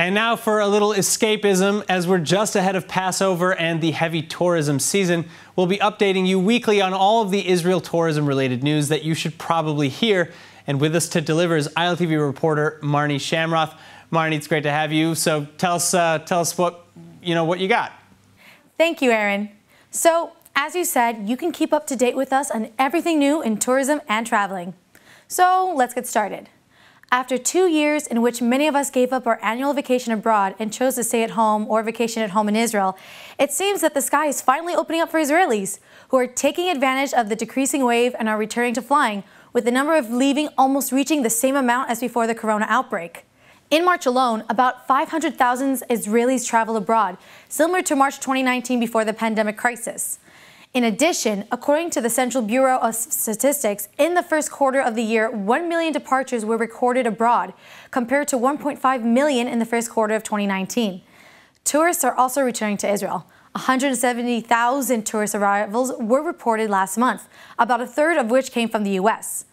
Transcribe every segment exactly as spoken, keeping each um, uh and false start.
And now for a little escapism, as we're just ahead of Passover and the heavy tourism season. We'll be updating you weekly on all of the Israel tourism-related news that you should probably hear. And with us to deliver is I L T V reporter Marni Schamroth. Marni, it's great to have you. So tell us, uh, tell us what you know, what you got. Thank you, Aaron. So, as you said, you can keep up to date with us on everything new in tourism and traveling. So let's get started. After two years in which many of us gave up our annual vacation abroad and chose to stay at home or vacation at home in Israel, it seems that the sky is finally opening up for Israelis, who are taking advantage of the decreasing wave and are returning to flying, with the number of leaving almost reaching the same amount as before the corona outbreak. In March alone, about five hundred thousand Israelis traveled abroad, similar to March twenty nineteen before the pandemic crisis. In addition, according to the Central Bureau of Statistics, in the first quarter of the year, one million departures were recorded abroad, compared to one point five million in the first quarter of twenty nineteen. Tourists are also returning to Israel. one hundred seventy thousand tourist arrivals were reported last month, about a third of which came from the U S.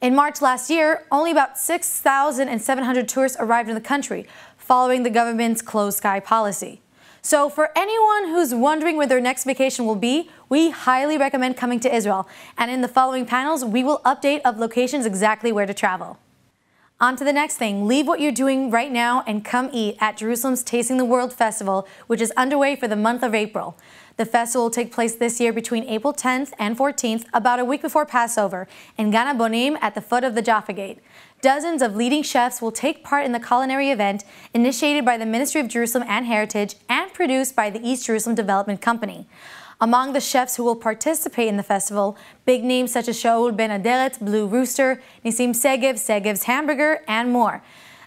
In March last year, only about six thousand seven hundred tourists arrived in the country, following the government's closed sky policy. So for anyone who's wondering where their next vacation will be, we highly recommend coming to Israel. And in the following panels, we will update of locations exactly where to travel. On to the next thing. Leave what you're doing right now and come eat at Jerusalem's Tasting the World Festival, which is underway for the month of April. The festival will take place this year between April tenth and fourteenth, about a week before Passover, in Gan Habonim at the foot of the Jaffa Gate. Dozens of leading chefs will take part in the culinary event, initiated by the Ministry of Jerusalem and Heritage and produced by the East Jerusalem Development Company. Among the chefs who will participate in the festival, big names such as Shaul Ben Aderet, Blue Rooster, Nisim Segev, Segev's Hamburger, and more.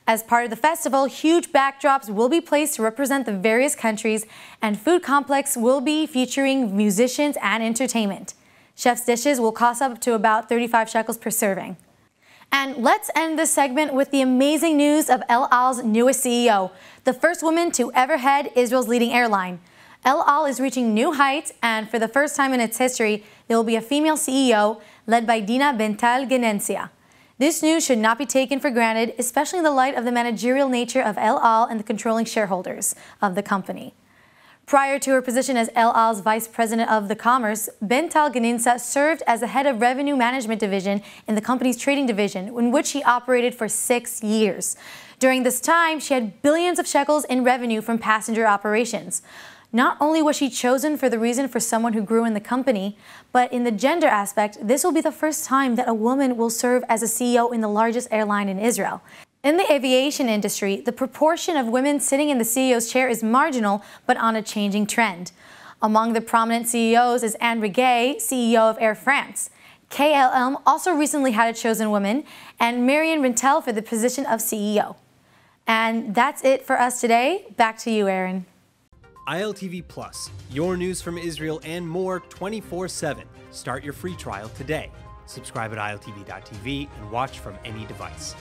As part of the festival, huge backdrops will be placed to represent the various countries, and food complex will be featuring musicians and entertainment. Chef's dishes will cost up to about thirty-five shekels per serving. And let's end this segment with the amazing news of El Al's newest C E O, the first woman to ever head Israel's leading airline. El Al is reaching new heights, and for the first time in its history, there will be a female C E O led by Dina Ben Tal Ganancia. This news should not be taken for granted, especially in the light of the managerial nature of El Al and the controlling shareholders of the company. Prior to her position as El Al's Vice President of the Commerce, Ben Tal Ganancia served as the head of Revenue Management Division in the company's trading division, in which she operated for six years. During this time, she had billions of shekels in revenue from passenger operations. Not only was she chosen for the reason for someone who grew in the company, but in the gender aspect, this will be the first time that a woman will serve as a C E O in the largest airline in Israel. In the aviation industry, the proportion of women sitting in the C E O's chair is marginal, but on a changing trend. Among the prominent C E Os is Anne Rigay, C E O of Air France. K L M also recently had a chosen woman, and Marion Rintel for the position of C E O. And that's it for us today. Back to you, Aaron. I L T V Plus, your news from Israel and more twenty-four seven. Start your free trial today. Subscribe at I L T V dot T V and watch from any device.